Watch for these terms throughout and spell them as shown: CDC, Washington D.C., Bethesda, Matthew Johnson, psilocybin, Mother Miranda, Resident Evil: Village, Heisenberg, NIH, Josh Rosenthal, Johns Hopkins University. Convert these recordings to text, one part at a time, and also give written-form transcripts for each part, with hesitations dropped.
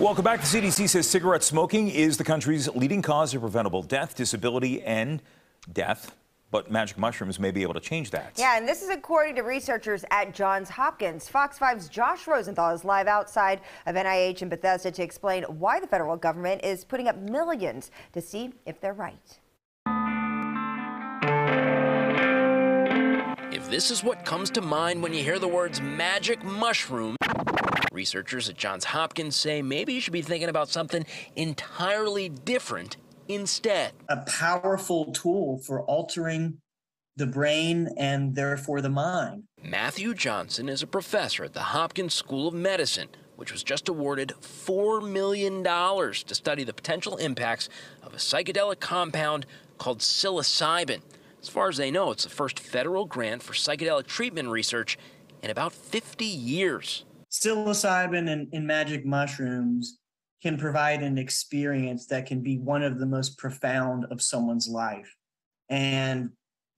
Welcome back. The CDC says cigarette smoking is the country's leading cause of preventable death, disability, and death. But magic mushrooms may be able to change that. Yeah, and this is according to researchers at Johns Hopkins. Fox 5's Josh Rosenthal is live outside of NIH in Bethesda to explain why the federal government is putting up millions to see if they're right. If this is what comes to mind when you hear the words magic mushroom, researchers at Johns Hopkins say maybe you should be thinking about something entirely different instead. A powerful tool for altering the brain and therefore the mind. Matthew Johnson is a professor at the Hopkins School of Medicine, which was just awarded $4 million to study the potential impacts of a psychedelic compound called psilocybin. As far as they know, it's the first federal grant for psychedelic treatment research in about 50 years. Psilocybin and magic mushrooms can provide an experience that can be one of the most profound of someone's life. And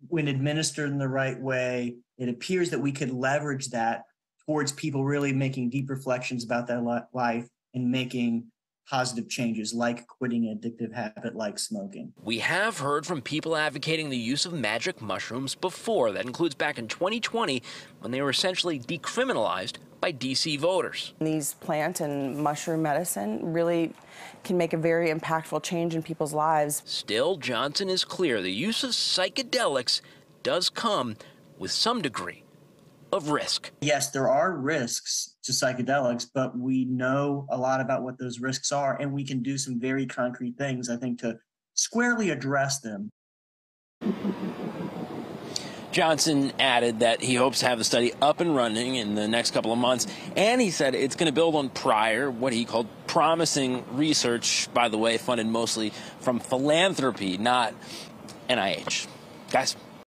when administered in the right way, it appears that we could leverage that towards people really making deep reflections about their life and making positive changes like quitting an addictive habit like smoking. We have heard from people advocating the use of magic mushrooms before. That includes back in 2020 when they were essentially decriminalized by D.C. voters. These plant and mushroom medicine really can make a very impactful change in people's lives. Still, Johnson is clear the use of psychedelics does come with some degree of risk. Yes, there are risks to psychedelics, but we know a lot about what those risks are, and we can do some very concrete things, I think, to squarely address them. Johnson added that he hopes to have the study up and running in the next couple of months, and he said it's going to build on prior, what he called promising research, by the way, funded mostly from philanthropy, not NIH. Guys.